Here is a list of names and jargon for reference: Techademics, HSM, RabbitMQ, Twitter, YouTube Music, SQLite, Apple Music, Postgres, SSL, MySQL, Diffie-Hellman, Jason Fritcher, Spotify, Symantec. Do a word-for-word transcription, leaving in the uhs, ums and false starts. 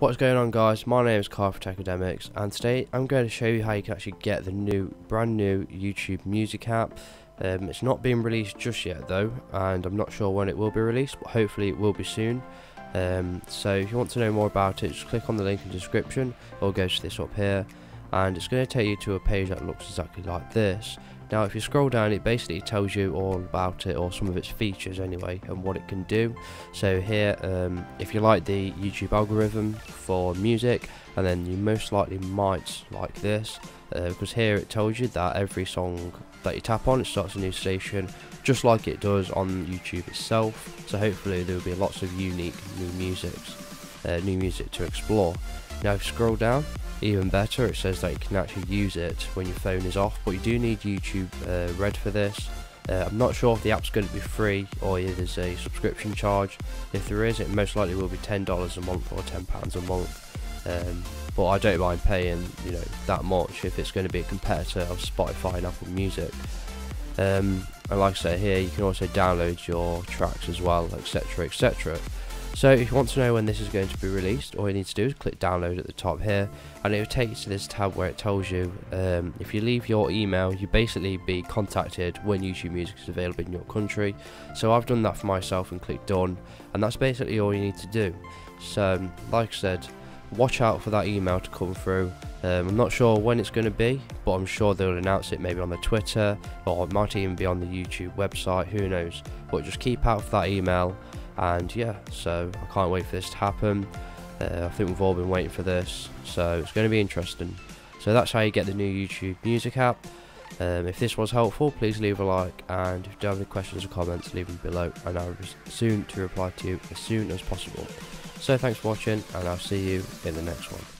What's going on, guys? My name is Kyle from Tech Academics, and today I'm going to show you how you can actually get the new, brand new YouTube Music app. Um, it's not been released just yet though, and I'm not sure when it will be released, but hopefully it will be soon. Um, so if you want to know more about it, just click on the link in the description or go to this up here, and it's going to take you to a page that looks exactly like this. Now if you scroll down, it basically tells you all about it, or some of its features anyway, and what it can do. So here, um, if you like the YouTube algorithm for music, and then you most likely might like this, uh, because here it tells you that every song that you tap on, it starts a new station, just like it does on YouTube itself. So hopefully there will be lots of unique new musics, uh, new music to explore. Now if you scroll down, even better, it says that you can actually use it when your phone is off, but you do need YouTube uh, Red for this. Uh, I'm not sure if the app's going to be free or if there's a subscription charge. If there is, it most likely will be ten dollars a month or ten pounds a month. Um, but I don't mind paying, you know, that much if it's going to be a competitor of Spotify and Apple Music. Um, and like I say, here you can also download your tracks as well, et cetera, et cetera. So if you want to know when this is going to be released, all you need to do is click download at the top here, and it will take you to this tab where it tells you um, if you leave your email, you basically be contacted when YouTube Music is available in your country. So I've done that for myself and click done, and that's basically all you need to do. So like I said, watch out for that email to come through. um, I'm not sure when it's going to be, but I'm sure they'll announce it maybe on the Twitter, or it might even be on the YouTube website, who knows, but just keep out for that email. And yeah, so I can't wait for this to happen. uh, I think we've all been waiting for this, so it's going to be interesting. So that's how you get the new YouTube Music app. Um, if this was helpful, please leave a like, and if you have any questions or comments, leave them below, and I'll be soon to reply to you as soon as possible. So thanks for watching, and I'll see you in the next one.